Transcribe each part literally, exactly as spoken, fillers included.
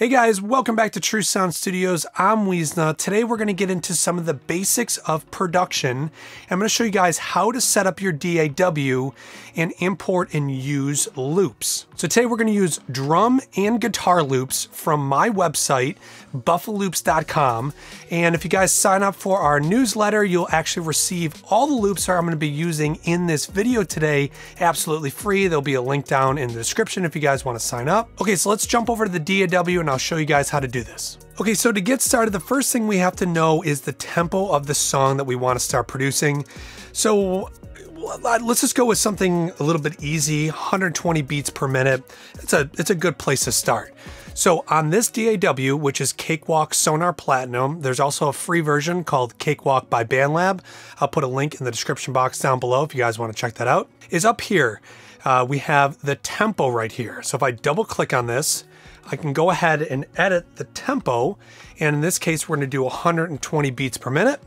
Hey guys, welcome back to True Sound Studios. I'm Weezna. Today we're gonna get into some of the basics of production. I'm gonna show you guys how to set up your D A W and import and use loops. So today we're gonna use drum and guitar loops from my website, buffaloops dot com. And if you guys sign up for our newsletter, you'll actually receive all the loops that I'm gonna be using in this video today, absolutely free. There'll be a link down in the description if you guys wanna sign up. Okay, so let's jump over to the D A W and I'll show you guys how to do this. Okay, so to get started, the first thing we have to know is the tempo of the song that we want to start producing. So let's just go with something a little bit easy, one hundred twenty beats per minute. It's a, it's a good place to start. So on this D A W, which is Cakewalk Sonar Platinum, there's also a free version called Cakewalk by Bandlab. I'll put a link in the description box down below if you guys want to check that out. Is up here, uh, we have the tempo right here. So if I double click on this, I can go ahead and edit the tempo. And in this case, we're gonna do one hundred twenty beats per minute.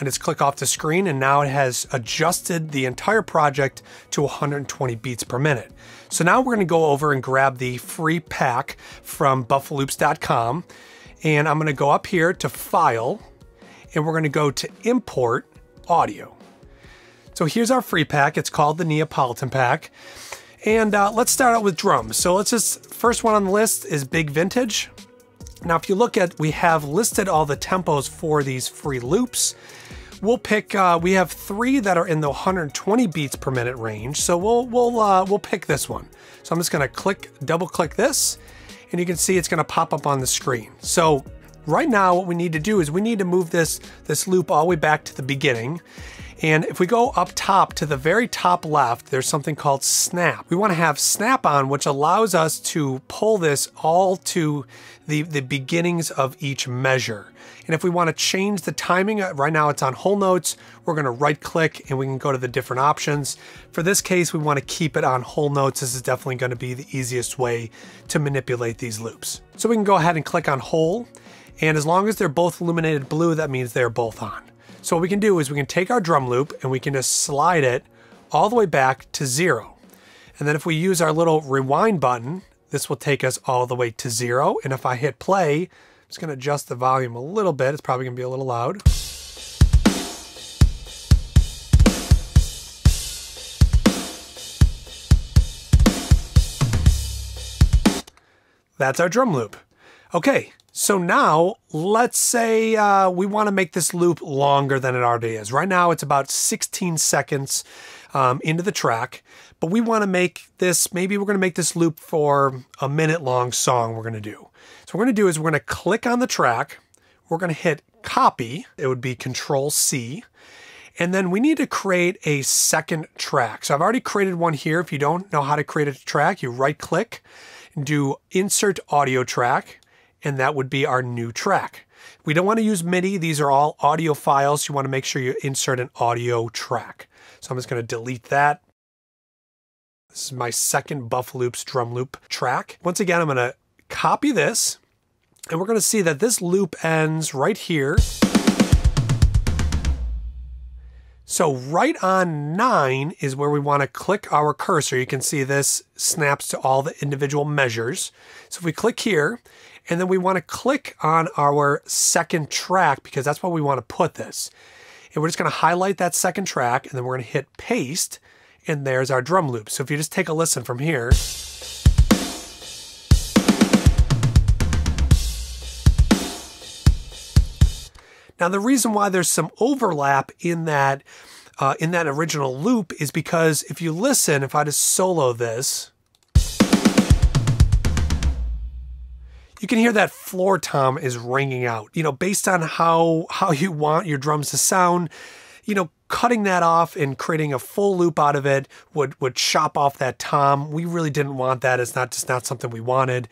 I just click off the screen and now it has adjusted the entire project to one hundred twenty beats per minute. So now we're gonna go over and grab the free pack from buffaloops dot com. And I'm gonna go up here to File, and we're gonna go to Import Audio. So here's our free pack, it's called the Neapolitan pack. And uh, let's start out with drums. So let's just, first one on the list is Big Vintage. Now, if you look at, we have listed all the tempos for these free loops. We'll pick, uh, we have three that are in the one hundred twenty beats per minute range. So we'll, we'll, uh, we'll pick this one. So I'm just gonna click, double click this, and you can see it's gonna pop up on the screen. So right now, what we need to do is we need to move this, this loop all the way back to the beginning. And if we go up top to the very top left, there's something called snap. We want to have snap on, which allows us to pull this all to the, the beginnings of each measure. And if we want to change the timing, right now it's on whole notes, we're going to right click and we can go to the different options. For this case, we want to keep it on whole notes. This is definitely going to be the easiest way to manipulate these loops. So we can go ahead and click on whole. And as long as they're both illuminated blue, that means they're both on. So what we can do is we can take our drum loop and we can just slide it all the way back to zero. And then if we use our little rewind button, this will take us all the way to zero. And if I hit play, I'm just gonna adjust the volume a little bit. It's probably gonna be a little loud. That's our drum loop. Okay. So now, let's say uh, we wanna make this loop longer than it already is. Right now, it's about sixteen seconds um, into the track, but we wanna make this, maybe we're gonna make this loop for a minute long song we're gonna do. So what we're gonna do is we're gonna click on the track, we're gonna hit copy, it would be Control C, and then we need to create a second track. So I've already created one here. If you don't know how to create a track, you right click, and do Insert Audio Track, and that would be our new track. We don't want to use MIDI. These are all audio files. You want to make sure you insert an audio track. So I'm just going to delete that. This is my second Buffaloops drum loop track. Once again, I'm going to copy this, and we're going to see that this loop ends right here. So right on nine is where we want to click our cursor. You can see this snaps to all the individual measures. So if we click here, and then we want to click on our second track because that's where we want to put this. And we're just going to highlight that second track, and then we're going to hit paste, and there's our drum loop. So if you just take a listen from here. Now the reason why there's some overlap in that, uh, in that original loop is because if you listen, if I just solo this, you can hear that floor tom is ringing out. You know, based on how how you want your drums to sound, you know, cutting that off and creating a full loop out of it would would chop off that tom. We really didn't want that. It's not just not something we wanted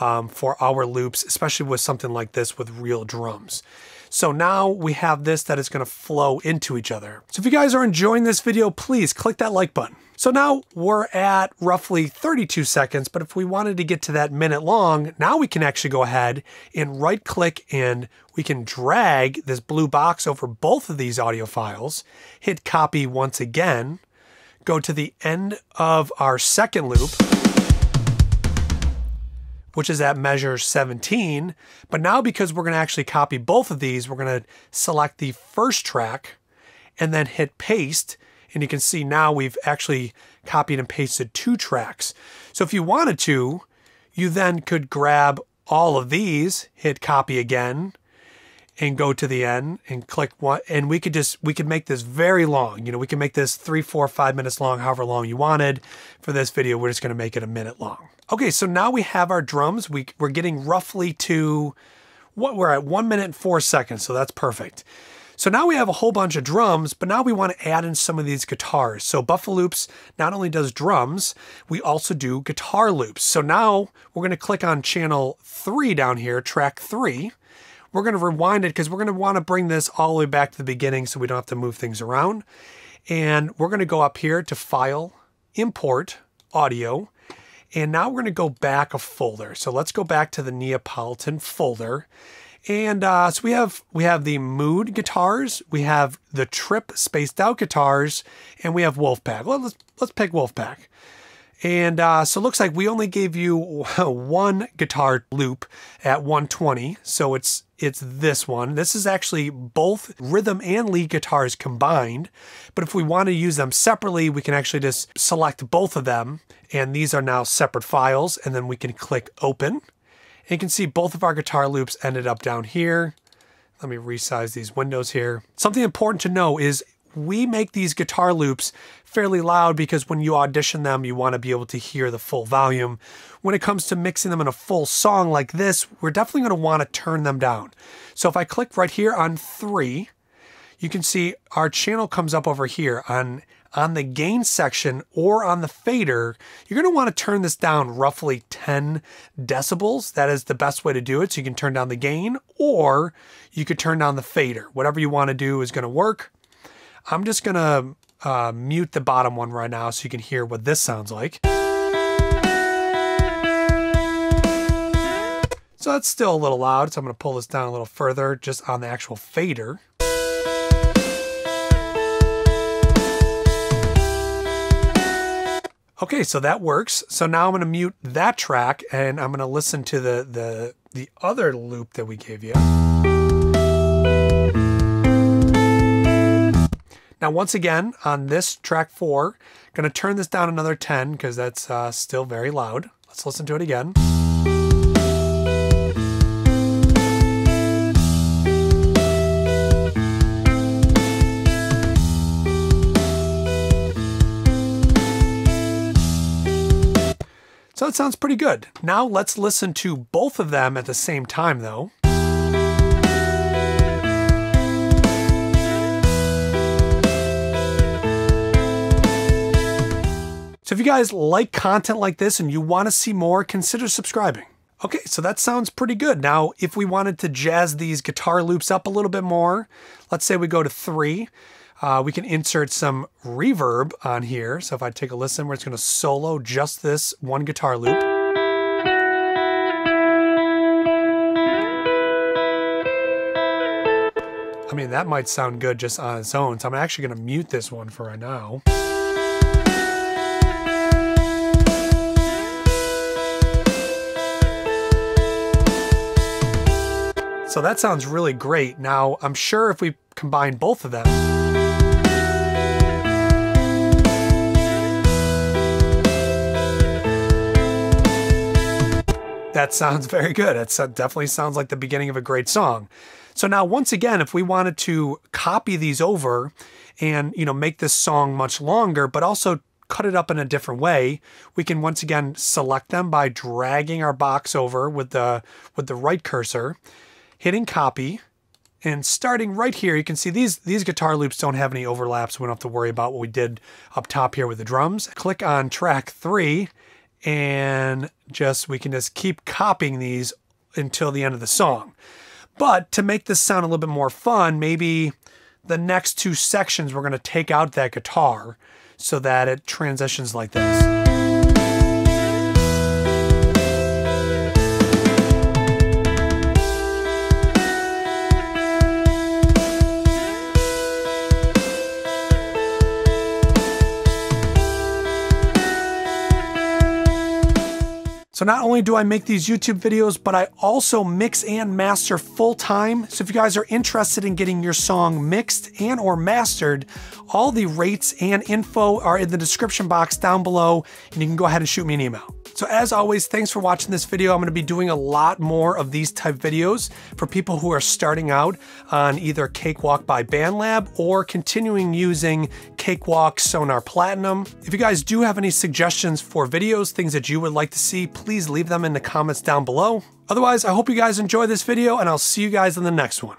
um, for our loops, especially with something like this with real drums. So now we have this that is going to flow into each other. So if you guys are enjoying this video, please click that like button. So now we're at roughly thirty-two seconds, but if we wanted to get to that minute long, now we can actually go ahead and right click and we can drag this blue box over both of these audio files, hit copy once again, go to the end of our second loop, which is at measure seventeen. But now, because we're gonna actually copy both of these, we're gonna select the first track and then hit paste. And you can see now we've actually copied and pasted two tracks. So if you wanted to, you then could grab all of these, hit copy again, and go to the end and click one, and we could just, we could make this very long. You know, we can make this three, four, five minutes long, however long you wanted. For this video, we're just gonna make it a minute long. Okay, so now we have our drums. We, we're getting roughly to, what we're at one minute and four seconds, so that's perfect. So now we have a whole bunch of drums, but now we wanna add in some of these guitars. So Buffaloops not only does drums, we also do guitar loops. So now we're gonna click on channel three down here, track three. We're going to rewind it because we're going to want to bring this all the way back to the beginning so we don't have to move things around. And we're going to go up here to File, Import, Audio. And now we're going to go back a folder. So let's go back to the Neapolitan folder. And uh, so we have, we have the Mood guitars, we have the Trip Spaced Out guitars, and we have Wolfpack. Well, let's, let's pick Wolfpack. And uh, so it looks like we only gave you one guitar loop at one twenty. So it's it's this one. This is actually both rhythm and lead guitars combined. But if we want to use them separately, we can actually just select both of them. And these are now separate files. And then we can click open. And you can see both of our guitar loops ended up down here. Let me resize these windows here. Something important to know is we make these guitar loops fairly loud because when you audition them, you want to be able to hear the full volume. When it comes to mixing them in a full song like this, we're definitely going to want to turn them down. So if I click right here on three, you can see our channel comes up over here on, on the gain section or on the fader. You're going to want to turn this down roughly ten decibels. That is the best way to do it. So you can turn down the gain or you could turn down the fader. Whatever you want to do is going to work. I'm just gonna uh, mute the bottom one right now so you can hear what this sounds like. So that's still a little loud, so I'm gonna pull this down a little further just on the actual fader. Okay, so that works. So now I'm gonna mute that track and I'm gonna listen to the, the, the other loop that we gave you. Now, once again, on this track four, I'm gonna turn this down another ten because that's uh, still very loud. Let's listen to it again. So that sounds pretty good. Now let's listen to both of them at the same time though. So if you guys like content like this and you want to see more, consider subscribing. Okay, so that sounds pretty good. Now, if we wanted to jazz these guitar loops up a little bit more, let's say we go to three, uh, we can insert some reverb on here. So if I take a listen, we're just going to solo just this one guitar loop. I mean, that might sound good just on its own. So I'm actually going to mute this one for right now. So that sounds really great. Now, I'm sure if we combine both of them, that sounds very good. It definitely sounds like the beginning of a great song. So now, once again, if we wanted to copy these over and, you know, make this song much longer, but also cut it up in a different way, we can once again select them by dragging our box over with the, with the right cursor, hitting copy, and starting right here, you can see these, these guitar loops don't have any overlaps, so we don't have to worry about what we did up top here with the drums. Click on track three, and just we can just keep copying these until the end of the song. But to make this sound a little bit more fun, maybe the next two sections we're gonna take out that guitar so that it transitions like this. So not only do I make these YouTube videos, but I also mix and master full time. So if you guys are interested in getting your song mixed and or mastered, all the rates and info are in the description box down below, and you can go ahead and shoot me an email. So as always, thanks for watching this video. I'm gonna be doing a lot more of these type videos for people who are starting out on either Cakewalk by Bandlab or continuing using Cakewalk Sonar Platinum. If you guys do have any suggestions for videos, things that you would like to see, please leave them in the comments down below. Otherwise, I hope you guys enjoy this video, and I'll see you guys in the next one.